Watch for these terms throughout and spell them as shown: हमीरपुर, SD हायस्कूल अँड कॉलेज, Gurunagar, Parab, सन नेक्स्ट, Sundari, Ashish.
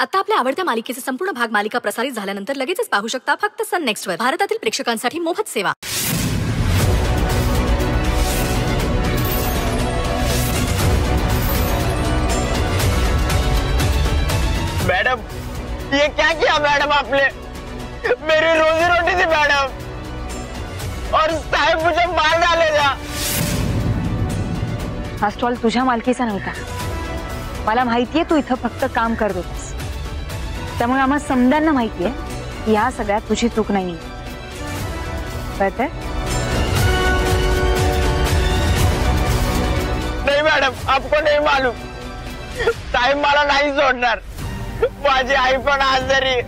आता आपल्या आवडत्या मालिकेचे संपूर्ण भाग मालिका प्रसारित झाल्यानंतर लगेचच पाहू शकता फक्त सन नेक्स्ट वर। भारतातील प्रेक्षकांसाठी मोफत सेवा। मैडम ये क्या किया मैडम आपने, मेरी रोजी रोटी थी मैडम, और साहेब मुझे मार डालेगा। हा स्टॉल तुझ्या मालकीचा नव्हता, मला माहितीये तू इथं फक्त काम करत होतास, त्यामुळे आम्हा समदांना माहितीये की ह्या सगळ्यात तुझी चूक नाही। नहीं मैडम आपको नहीं मालूम, साहेब मला नाही सोडणार, माझी आई पण आजारी आहे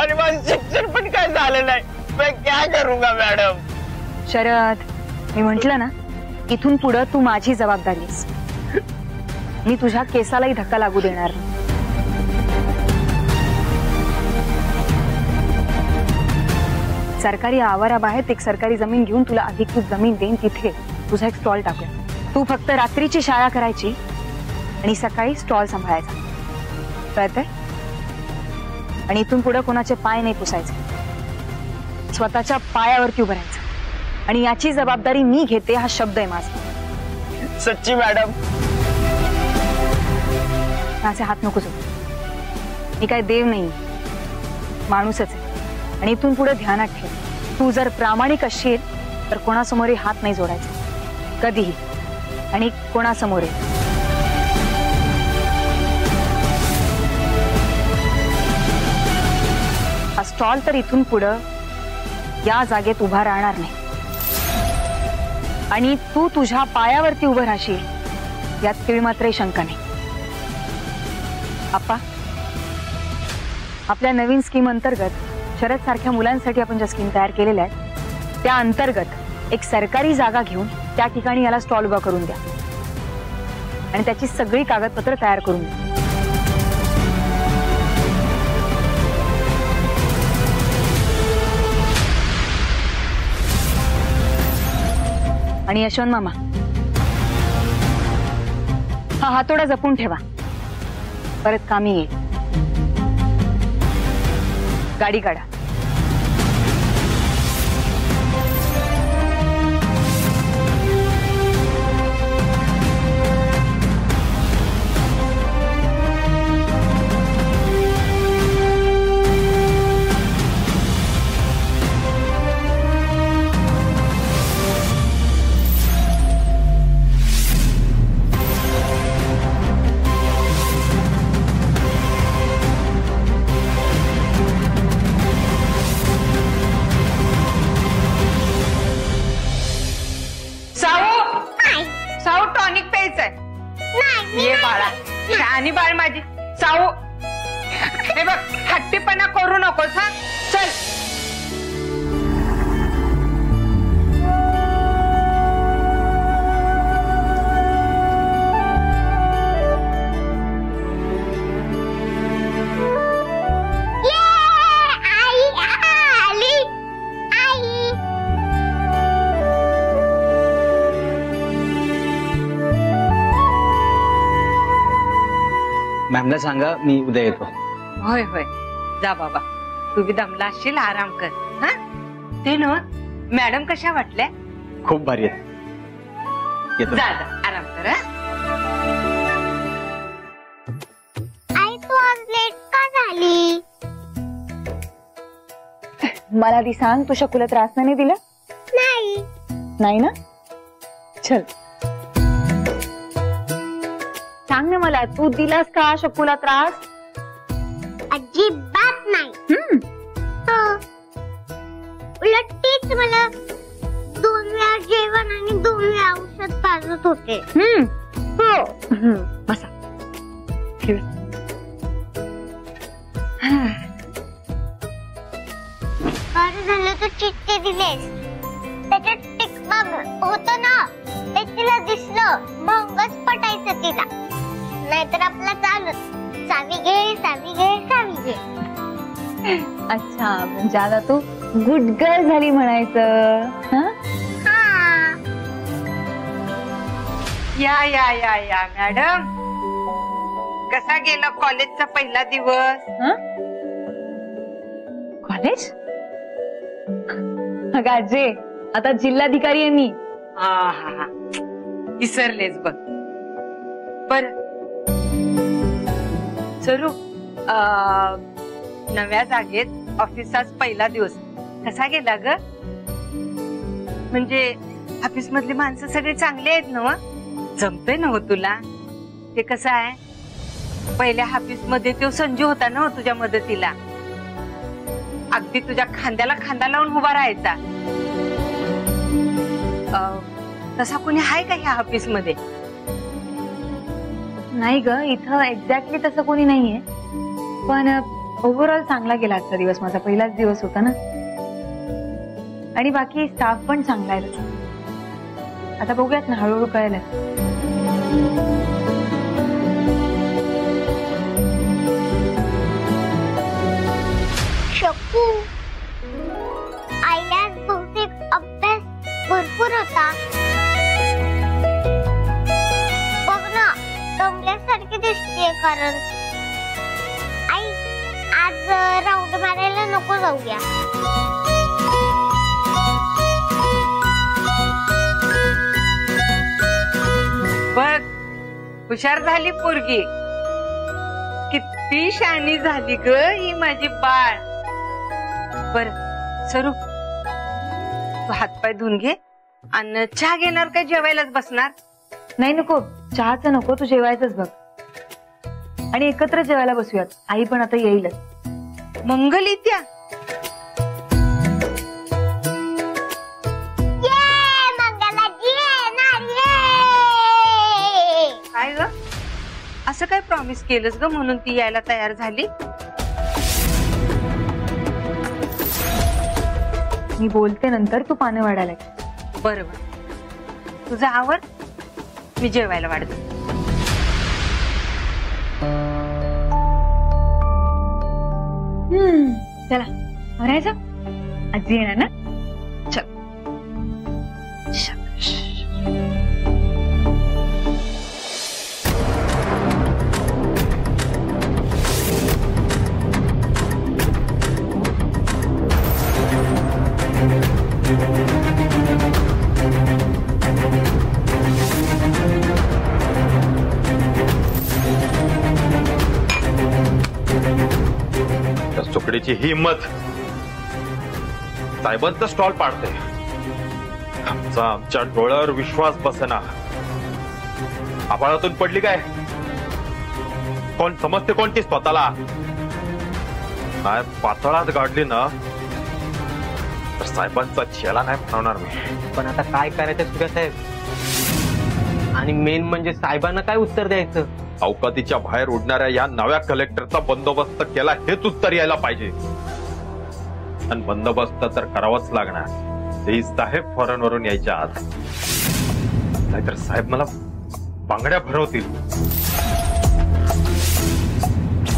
आणि माझं शिक्षण पण काय झालं नाही, मी काय करूंगा मॅडम। शरद मी म्हटलं ना इथून पुढे तू माझी जबाबदारीस, मी तुझ्या केसालाही धक्का लागू देणार नाही। सरकारी आवाराबाहेर एक सरकारी जमीन घेऊन तुला अधिकृत जमीन देईन, तिथे तुझा एक स्टॉल टाकू, तू फक्त रात्रीची शाळा करायची आणि सकाळी स्टॉल सांभाळायचा। आणि इथून पुढे कोणाचे पाय नाही पुसायचे, स्वतःच्या पायावरती उभं राहायचं, आणि याची जबाबदारी मी घेते, हा शब्द आहे माझा। सच्ची मॅडम माझे हात नको जोडू, मी काय देव नाही माणूसच आहे, आणि इथून पुढे ध्यानात ठेव तू जर प्रामाणिक असशील तर कोणासमोरही हात नाही जोडायचा कधीही आणि कोणासमोरही। स्टॉल तर इथून पुढे या जागेत उभा राहणार नाही, आणि तू तुझ्या पायावरती उभं राहशील यात केवळ मात्र शंका नाही। आप्पा आपल्या नवीन स्कीम अंतर्गत शरद सारख्या मुलांसाठी आपण ज्या स्कीम तयार केलेल्या आहेत त्या अंतर्गत एक सरकारी जागा घेऊन त्या ठिकाणी याला स्टॉल उभा करून द्या आणि त्याची सगळी कागदपत्र तयार करून द्या। आणि यशवंत मामा हा हातोडा जपून ठेवा, परत कामी येईल। गाडी काढा। ये बाळा राणी बाळ माझी साऊ, हे बघ हट्टीपणा करू नकोस हा, चल। मॅमला सांगा मी उद्या येतो। होय होय जा बाबा, तू बी दमला असशील, आराम कर हा। ते ना मॅडम कशा वाटल्या? खूप भारी आहेत, येतो जा आराम कर हा। आई तू आज लेट का झाली? मला दी सांग तू शकुला त्रास नाही दिला? नाही नाही ना, चल सांग ना मला तू दिलास का शकुला त्रास? अजिबात नाही। उलट तीच मला 2 वेळा जेवण आणि 2 वेळा औषध पाजत होते। बसा बरं झालं तू चिठ्ठी दिलेस, त्याच्यात टिक मार्क होतं ना ते तिला दिसलं, मगच पटायचं तिला, नाहीतर आपला चालत सावी घे सावी घे सावी घे। अच्छा म्हणजे आता तू गुड गर्ल झाली म्हणायचं हा। या या या या मॅडम कसा गेला कॉलेजचा पहिला दिवस? कॉलेज अगं आजे आता जिल्हाधिकारी आहे मी. हा विसरलेच बघ. पर सरू नव्या जागेत ऑफिसाच पहिला दिवस कसा गेला ग? म्हणजे ऑफिस मधली माणसं सगळे चांगले आहेत ना? जमते ना हो तुला? ते कसं आहे पहिल्या ऑफिस मध्ये तो संजू होता ना तुझ्या मदतीला, अगदी तुझ्या खांद्याला खांदा लावून उभा राहायचा. तसा कोणी आहे का ह्या ऑफिस मध्ये? नाही ग, इथं एक्झॅक्टली तसं कोणी नाहीये, पण ओव्हरऑल चांगला गेला आजचा दिवस. माझा पहिलाच दिवस होता ना, आणि बाकी स्टाफ पण चांगला आहे. आता बघूयात ना, हळूहळू कळेल. शकू आईलाच बहुतेक अभ्यास भरपूर होता. बघ ना दमल्यासारखी दिसते. कारण आई आज राऊंड मारायला नको जाऊया. बघ हुशार झाली पोरगी, किती शानी झाली ग ही माझी बाळ. बर स्वरूप तू हातपाय धुवून घे. आणि चहा घेणार काय जेवायलाच बसणार? नाही नको, चहाचं नको, तू जेवायचंच बघ. आणि एकत्र जेवायला बसूयात, आई पण आता येईलच. मंगल इत्या असं काय प्रॉमिस केलंस ग म्हणून ती यायला तयार झाली? मी बोलते नंतर, तू पानं वाढायला. बरोबर, तुझं आवर, मी जेवायला वाढतो. चला आवरायचं, आजी येणार ना. त्याची हिम्मत साहेबांचा स्टॉल पाडते. आमच्या डोळ्यावर विश्वास बसना. आभाळातून पडली काय? कोण समजते कोणती स्वतःला? काय पातळात गाडली ना तर साहेबांचा चेला नाही म्हणणार मी. पण आता काय करायचं तुझ्या साहेब? आणि मेन म्हणजे साहेबांना काय उत्तर द्यायचं? अवकातीच्या बाहेर उडणाऱ्या या नव्या कलेक्टरचा बंदोबस्त केला हेच उत्तर यायला पाहिजे. आणि बंदोबस्त तर करावाच लागणार. ते साहेब फॉरेनवरून यायच्या आज, नाहीतर साहेब मला बांगड्या भरवतील.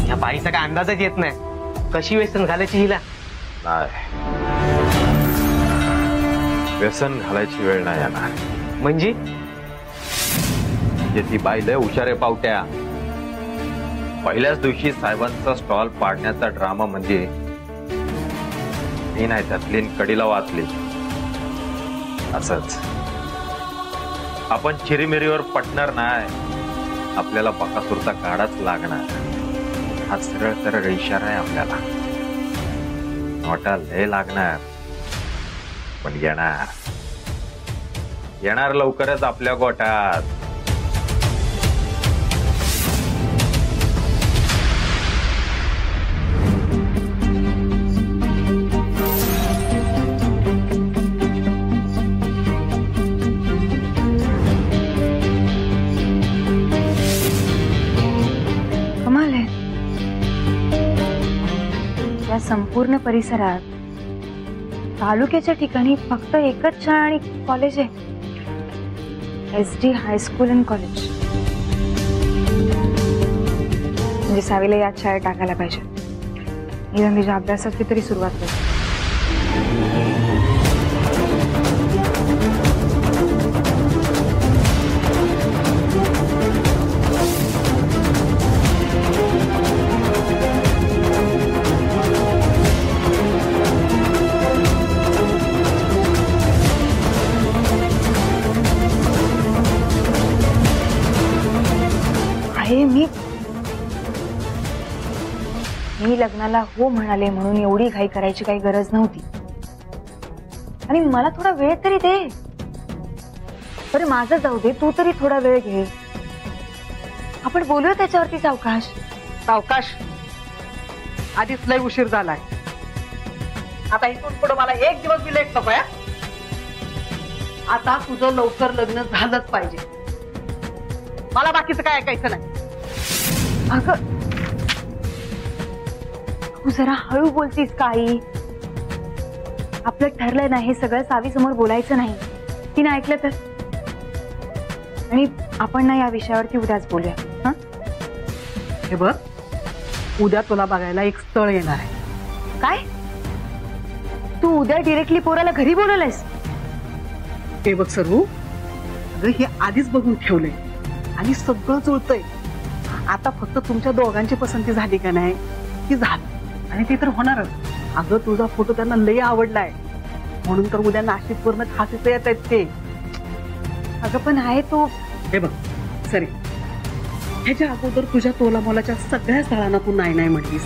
या बाईचा काय अंदाजच येत नाही. कशी व्यसन घालायची हिला? नाही, व्यसन घालायची वेळ नाही येणार. म्हणजे ती बाई लय हुशारे पावट्या. पहिल्याच दिवशी साहेबांचा स्टॉल पाडण्याचा ड्रामा म्हणजे मी नाही त्यातली कडीला वाचली. असंच आपण चिरीमिरीवर पटणार नाही. आपल्याला बकासूरचा काढाच लागणार. हा सरळ सरळ इशारा आहे. आपल्याला नोटा लय लागणार, पण येणार लवकरच आपल्या गोटात. संपूर्ण परिसरात तालुक्याच्या ठिकाणी फक्त एकच शाळा आणि कॉलेज आहे, SD हायस्कूल अँड कॉलेज. म्हणजे सावीला या शाळेत टाकायला पाहिजे. निदान तिच्या अभ्यासाची तरी सुरुवात पाहिजे. मी लग्नाला हो म्हणाले म्हणून एवढी घाई करायची काही गरज नव्हती, आणि मला थोडा वेळ तरी दे, अरे माझं जाऊ दे, तू तरी थोडा वेळ घे, आपण बोलूया त्याच्यावरती सावकाश. सावकाश आधीच लय उशीर झालाय, आता इथून पुढे मला एक दिवस बी लेट नको. आता तुझं लवकर लग्न झालंच पाहिजे, मला बाकीचं काय ऐकायचं नाही. अगं तू जरा हळू बोलतीस काही, आपलं ठरलं नाही, सगळं सावीसमोर बोलायचं नाही, तिने ऐकलं तर. आणि आपण ना या विषयावरती उद्याच बोलूया. हा हे बघ, उद्या तुला बघायला एक स्थळ येणार आहे. काय तू उद्या डिरेक्टली पोराला घरी बोलवलंयस? हे बघ सर्वू, अगं हे आधीच बघून ठेवलंय आणि सगळं जुळतंय. आता फक्त तुमच्या दोघांची पसंती झाली का नाही की झालं, आणि ते तर होणारच. अगं तुझा फोटो त्यांना लय आवडलाय म्हणून तर उद्या नाशिक वरनं खासीच येत आहेत ते. अगं पण आहे तो, हे बघ सरे, ह्याच्या अगोदर तुझ्या तोलामोलाच्या सगळ्या स्थळांना तू नाही नाही म्हटलीस.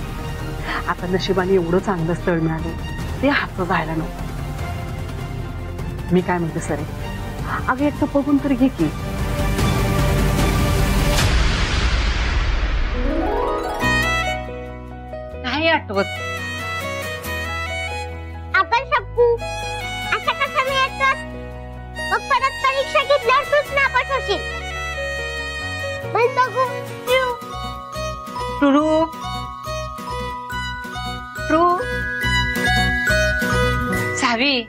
आता नशिबाने एवढं चांगलं स्थळ मिळालं, ते हातचं जायला नको. मी काय म्हणते सरे, अगं एक तर बघून तर घे की. नाही आठवत. आपण शब्बू असं कसं मिळायचं? मग परत परीक्षा घेतल्यावर तूच नापास होशील. पण बघू ट्रू ट्रू ट्रू सावी,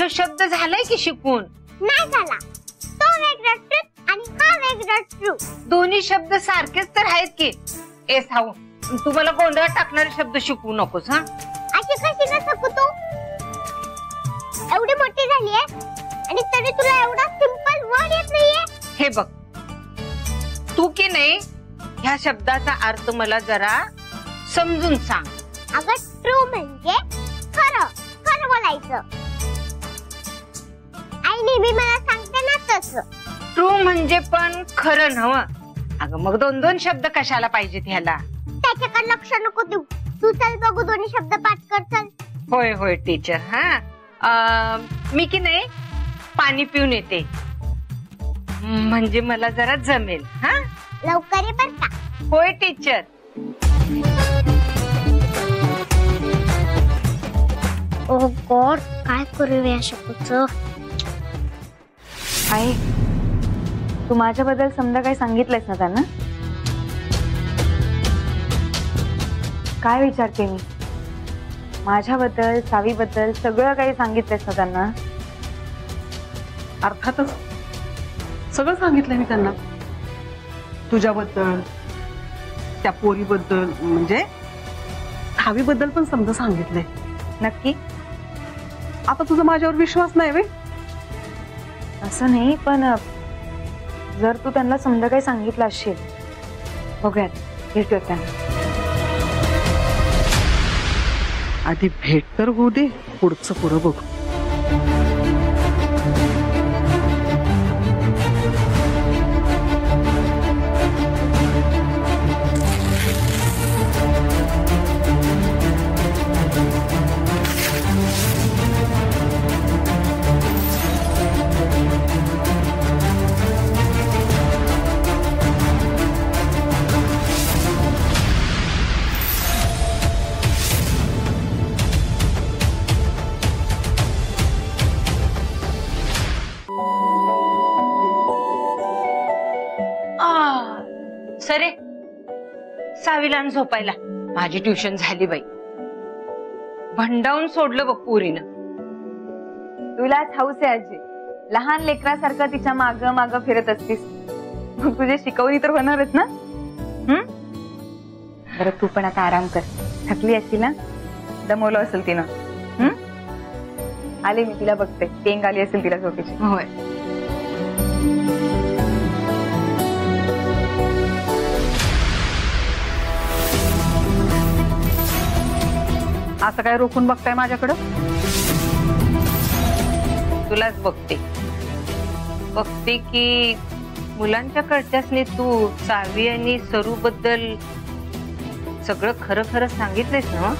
तो शब्द झालाय की शिकून? नाही झाला. तो वेगळा ट्रूथ आणि हा वेगळा ट्रू, दोन्ही शब्द सारखेच तर आहेत की. ए साऊ, तुम्हाला गोंधळ टाकणारे शब्द शिकवू नकोस. हा अशी कशी ना शिकू तू, एवढी मोठी झाली आहे आणि तरी तुला एवढा सिंपल वर्ड येत नाहीये. हे बघ तू की नाही, ह्या शब्दाचा अर्थ मला जरा समजून सांग. अगं ट्रू म्हणजे खरं खरं बोलायचं, मला सांगते ना तसं. ट्रू म्हणजे पण खरं नव्हतं. अगं मग दोन दोन शब्द कशाला पाहिजेत ह्याला? त्याच्याकडे लक्ष नको देऊ तू, चल बघू दोन्ही शब्द पाठ कर चल. होय होय टीचर. हा मी की नाही पाणी पिऊन येते, म्हणजे मला जरा जमेल. हा लवकर ये बर का. होय टीचर. ओ गॉड, काय करूया शकूचं? आई तू माझ्याबद्दल समजा काही सांगितलंयस ना त्यांना? काय विचारते मी, माझ्याबद्दल सावीबद्दल सगळं काही सांगितलंयस ना त्यांना? अर्थातच सगळं सांगितलंय मी त्यांना, तुझ्याबद्दल, त्या पोरीबद्दल, म्हणजे सावीबद्दल पण समजा सांगितलंय. नक्की? आता तुझा माझ्यावर विश्वास नाही वे? असं नाही, पण जर तू त्यांना समजा काही सांगितलं असेल. बघूयात, भेटूयात त्यांना. आधी भेट तर होऊ दे, पुढचं पुढं बघू. सरे सावीला झोपायला, माझी ट्युशन झाली बाई, भंडावून सोडलं बघ पुरीनं. तुलाच हौस आहे आजी, लहान लेकरासारखं तिच्या माग माग फिरत असतीस, मग तुझे शिकवणी तर होणारच ना. बरं तू पण आता आराम कर, थकली असतील ना, दमवलं असेल तिनं. आले मी, तिला बघते, पेंग आली असेल तिला झोपेची. होय. असं काय रोखून बघताय माझ्याकडं? तुलाच बघते बघते की मुलांच्या कडच्यासनी तू सावी आणि सरू बद्दल सगळं खरं खरं सांगितलेस ना?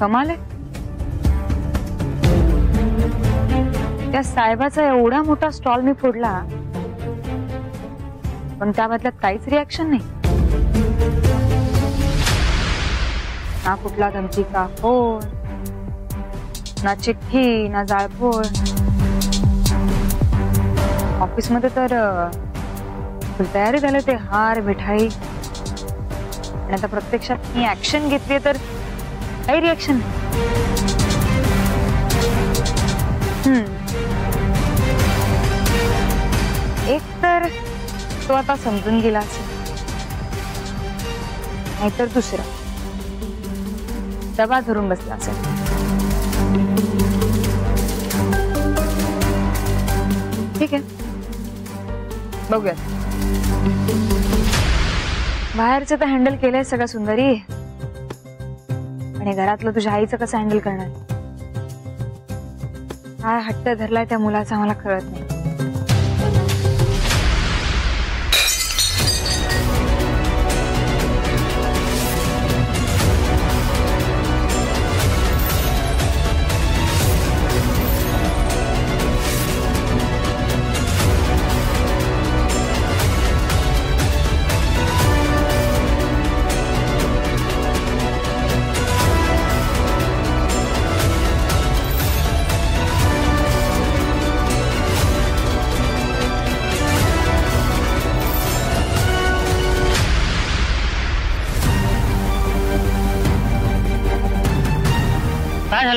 कमाल आहे। त्या साहेबाचा एवढा मोठा स्टॉल मी फोडला पण त्याबद्दल काहीच रिएक्शन नाही ना, कुठला धमकीचा फोन ना, चिठ्ठी ना, जाळपोळ। ऑफिस मध्ये तर तयारी झाले ते हार मिठाई, आणि आता प्रत्यक्षात मी ऍक्शन घेतली तर काही रिएक्शन नाही। एक तर तो आता समजून गेला असेल, नाहीतर दुसरा दबा धरून बसला असेल। ठीक आहे, बघूया। बाहेरचं तर हँडल केलंय सगळं सुंदरी, आणि घरातलं तुझ्या आईचं कसं हँडल करणार? काय हट्ट धरलाय त्या मुलाचा मला कळत नाही।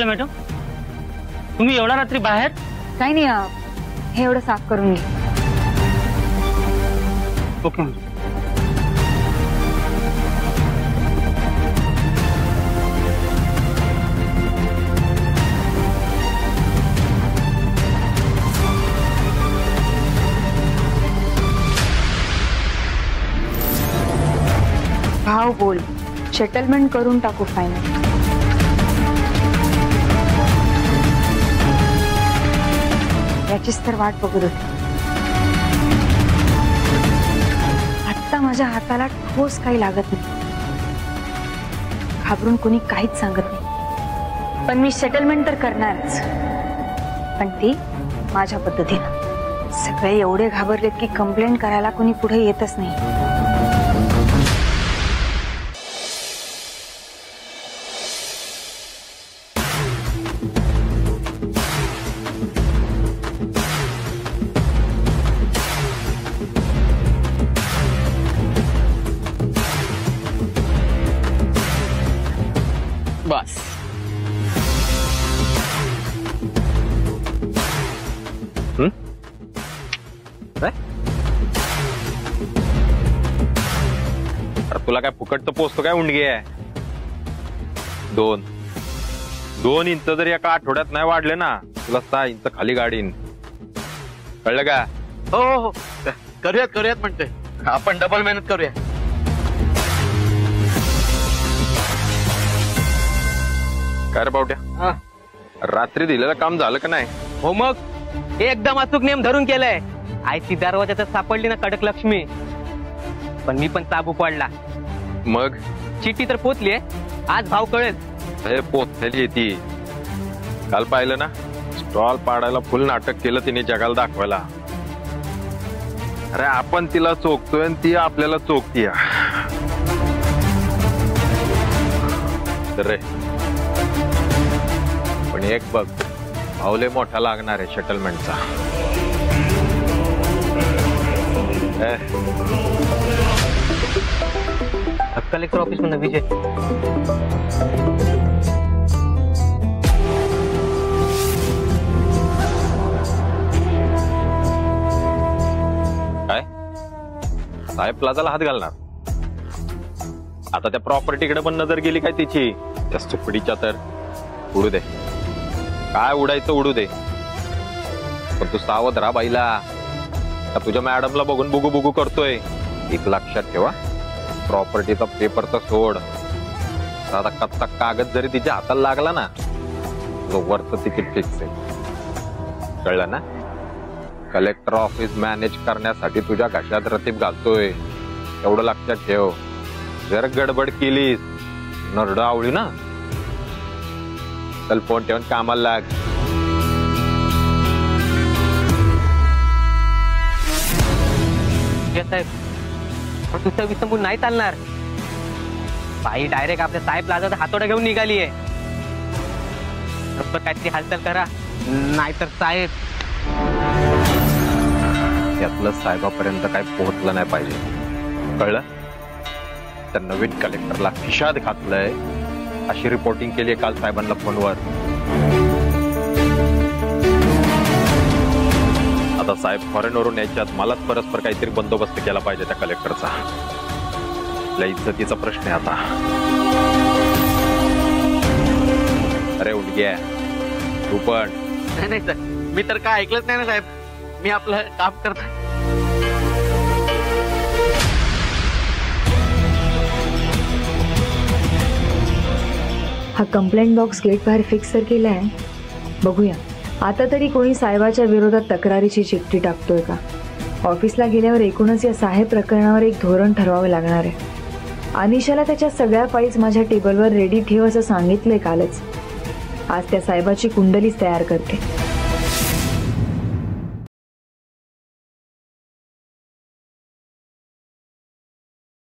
मॅडम, तुम्ही एवढा रात्री बाहेर? काही नाही, हे एवढं साफ करून घे। ओके। भाव बोल, सेटलमेंट करून टाकू फायनल। याचीच तर वाट बघत होती। आत्ता माझ्या हाताला ठोस काही लागत नाही, घाबरून कोणी काहीच सांगत नाही, पण मी सेटलमेंट तर करणारच, पण ती माझ्या पद्धतीनं। सगळे एवढे घाबरलेत की कंप्लेंट करायला कोणी पुढे येतच नाही। बस तुला काय फुकट तो पोचतो काय उंडगी आहे? दोन इंच जर एका आठवड्यात नाही वाढले ना, तुला 6 इंच खाली गाडीन, कळलं का? हो हो, करूयात म्हणते आपण, डबल मेहनत करूया। अरे बावट्या, रात्री दिलेलं काम झालं का नाही? हो मग, एकदम अचूक नियम धरून केलंय। आयची दरवाजा सापडली ना कडक लक्ष्मी, पण मी पण ताबू पडला। मग चिठ्ठी तर पोचली, आज भाव कळेल। पोचलेली ती, काल पाहिलं ना, स्टॉल पाडायला फुल नाटक केलं तिने जगाला दाखवायला। अरे आपण तिला चोखतोय आणि ती आपल्याला चोखतीय रे। एक बघ, भावले मोठा लागणार आहे सेटलमेंटचा। कलेक्टर ऑफिस मध्ये विजय, काय साहेब प्लाझाला हात घालणार? आता त्या प्रॉपर्टीकडे पण नजर गेली काय तिची? त्या सुपडीच्या तर उडू दे, काय उडायचं उडू दे, पण तू सावध राहा बाईला। आता तुझ्या मॅडमला बघून बुगू बुगू करतोय. एक लक्षात ठेवा, प्रॉपर्टीचा पेपर तर सोड, साधा कच्चा कागद जरी तिच्या हाताला लागला ना तो वरचं तिकीट फिक्स आहे. कळलं ना? कलेक्टर ऑफिस मॅनेज करण्यासाठी तुझ्या घशात रतीब घालतोय, एवढं लक्षात ठेव. जर गडबड केलीस नरडा आवळी ना. चल फोन ठेवून कामाला लाग. नाही चालणार बाई, डायरेक्ट आपल्या साहेब लाजात हातोडा घेऊन निघाली आहे. काहीतरी हालचाल करा नाहीतर साहेब. यातलं साहेबापर्यंत काय पोहोचलं नाही पाहिजे, कळलं? तर नवीन कलेक्टरला खिशात घातलंय अशी रिपोर्टिंग केली काल साहेबांना फोनवर. आता साहेब फॉरेनवरून याच्यात मलाच परस्पर काहीतरी बंदोबस्त केला पाहिजे त्या कलेक्टरचा. आपल्या इज्जतीचा प्रश्न आहे आता. अरे उठ गे तू पण. नाही सर, मी तर काय ऐकलंच नाही ना साहेब. मी आपलं काम करतो. हा कंप्लेंट बॉक्स गेट बाहेर फिक्स तर केलाय, बघूया आता तरी कोणी साहेबाच्या विरोधात तक्रारीची चिठ्ठी टाकतोय का. ऑफिसला गेल्यावर एकूणच या साहेब प्रकरणावर एक धोरण ठरवावे लागणार आहे. अनिशाला त्याच्या सगळ्या फाईल्स माझ्या टेबलवर रेडी ठेव असं सांगितलंय कालच. आज त्या साहेबाची कुंडलीच तयार करते.